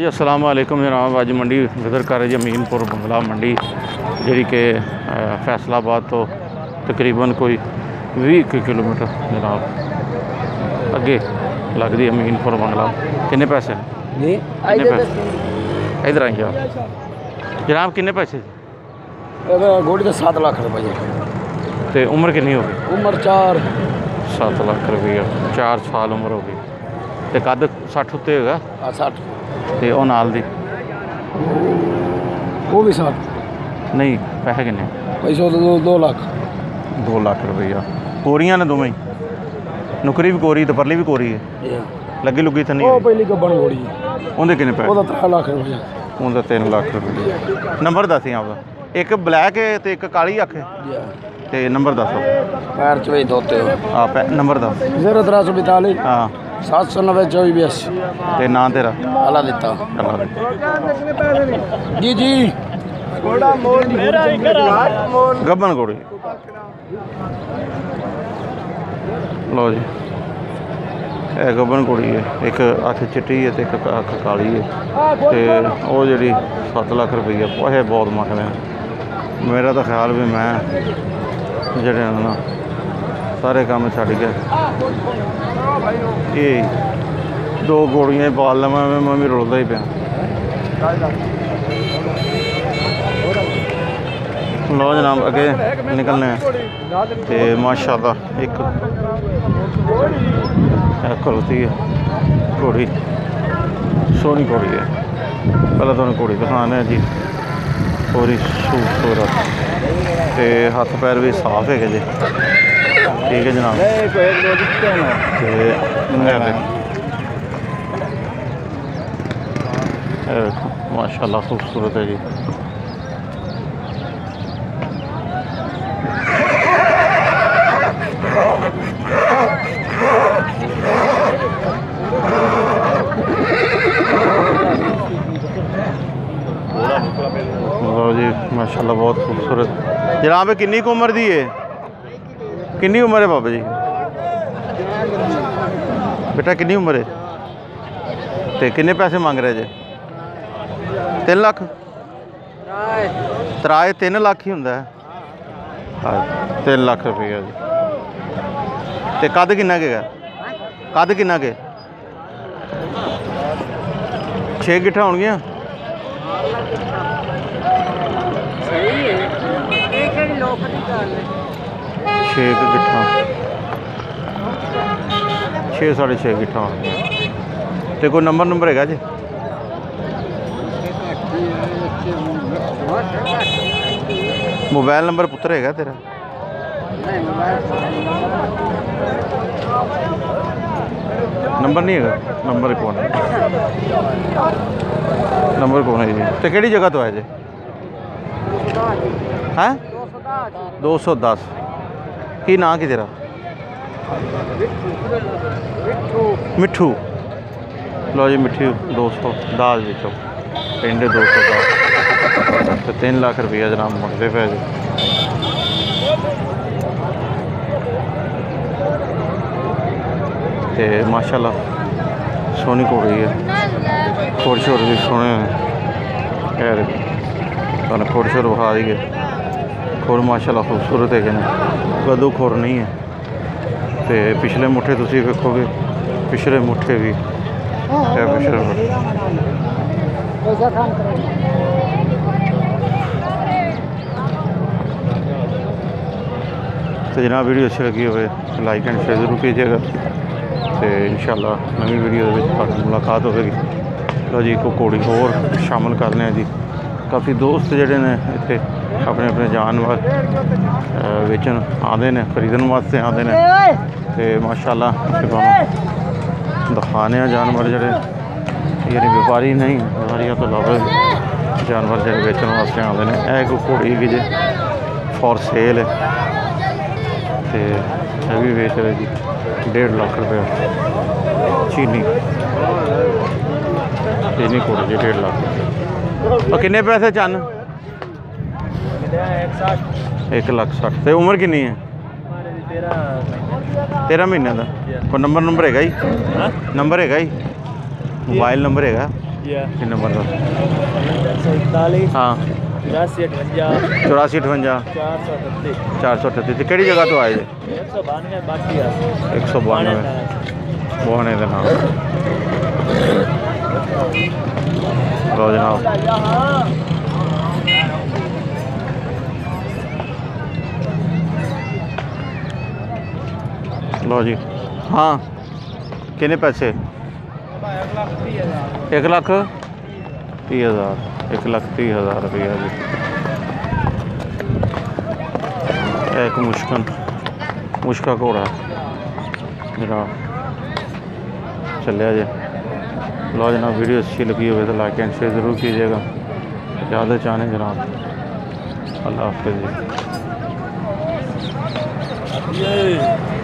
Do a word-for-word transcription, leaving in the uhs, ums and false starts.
जी अस्सलाम वालेकुम जनाब। अज मंडी विज़िट कर रही है अमीनपुर बंगला मंडी जी के फैसलाबाद तो तकरीबन कोई भी किलोमीटर जनाब अगे लगती है अमीनपुर बंगला। किन्ने पैसे जी? पैसे इधर आई आप जनाब, किन्ने पैसे? गोड़ी का सात लाख रुपये। तो उम्र कितनी होगी? उम्र चार सात लाख रुपया, चार साल उम्र होगी। तो कद साठ उत्ते होगा? साठ। तो वह नाल दी वो भी साठ? नहीं। पैसे किन्ने? पैसे दो, दो लाख। दो लाख रुपया। कोरियां ने दोवें? नुकरी भी कोरी तो परली भी कोरी है। लगी लुगी तो नहीं? पहली गब्बन कोरी है। उनके किन्ने पैसे? उनका तीन लाख रुपया। उनका तीन लाख रुपया। नंबर दस ही आपका? एक ब्लैक है तो एक काली अख है। तो नंबर दस पैर चौबी दोते हाँ पै नंबर दस जीरो त्रै सौ बताली हाँ सात सौ नब्बे चौबीस बयासी। तो ना तेरा? अला दिता। जी जी गबन घोड़ी। लो जी गबन घोड़ी है, एक अख चिट्टी है तो एक अख काली है। तो वो जी सत्त लख रुपये पैसे बहुत मंगते हैं। मेरा तो ख्याल भी मैं जड़े ना सारे काम छड़ के ये दो घोड़ियाँ पाल लव मैं भी रुलता ही पे। लो जनाब अगे निकलने तो माशाल्लाह एक खलोती है घोड़ी, सोहनी घोड़ी है। पहले तुम घोड़ी दिखाने जी, पूरी खूबसूरत तो हाथ पैर भी साफ है जी। ठीक है जनाब। माशाल्लाह खूबसूरत है जी। जी माशाल्लाह बहुत खूबसूरत जनाब। किन्नी क उम्र दी है? किन्नी उम्र है बाबा जी? बेटा किन्नी उम्र है? तो किन्ने पैसे मांग रहे जे? तीन लख? किराए तीन लख ही होंगे? हाँ तीन लख रुपया जी। तो कद किन्ना के है? कद किन्ना के? छे गिट्ठा होंगियां? छे गिट्ठा, छे साढ़े छे गिट्ठा होने। तो कोई नंबर नंबर है जी? मोबाइल नंबर पुत्र है तेरा? नंबर नहीं है? नंबर कौन है? नंबर कौन है जी? तो केड़ी जगह तो है जी? हैं दो सौ दस। की ना कि तेरा? मिठू। लो जी मिठू दो सौ दाल बेचो पिंड दो सौ दाल। तो तीन लाख रुपया जनाब मंगते पे जी। तो माशाल्लाह सोहनी घोड़ी है, खोड़ शोर भी सोहने हैं। खैर खोड़ शोर बखा दी है, खोर माशाल्लाह खूबसूरत है कि नहीं? कदू खोर नहीं है। तो पिछले मुठे तुसी देखोगे, पिछले मुठे भी है पिछले मुठे। तो जनाब वीडियो अच्छी लगी हो लाइक एंड शेयर जरूर कीजिएगा। तो इंशाल्लाह नवी वीडियो मुलाकात होगी। लो जी को घोड़ी होर शामिल कर लें जी। काफ़ी दोस्त जोड़े ने इतने अपने अपने जानवर बेचन आते हैं, खरीदन वास्ते आते हैं। तो माशाल्लाह दिखाने जानवर जोड़े यानी व्यापारी नहीं, व्यापारियों तो अलावा जानवर जो बेचन वास्ते आते हैं। यह कोई घोड़ी कि जे फॉर सेल है। तो यह भी बेच रहे जी डेढ़ लाख रुपये। चीनी चीनी घोड़ी जी डेढ़ लाख रुपये। और किन्ने पैसे चन? एक लाख साठ। तो उम्र किन्नी है? तेरह महीने का। कोई नंबर नंबर है? नंबर है? मोबाइल नंबर है? yeah. नंबर था एक सौ इकतालीस हाँ चौरासी अठवंजा चौरासी अठवंजा चार सौ अठत्तीस चार सौ अठत्तीस कड़ी जगह तो आए थे एक सौ बानवे बाकी एक सौ बानवे बोने दिन हाँ रोज हाँ लो जी हाँ कितने पैसे एक लाख तीस हज़ार एक लाख तीस हज़ार रुपया जी एक मुश्किल मुश्किल घोड़ा जनाब चलिया जी लो जनाब वीडियो अच्छी लगी हो तो लाइक एंड शेयर ज़रूर कीजिएगा ज़्यादा चाहें जनाब अल्लाह हाफिज़।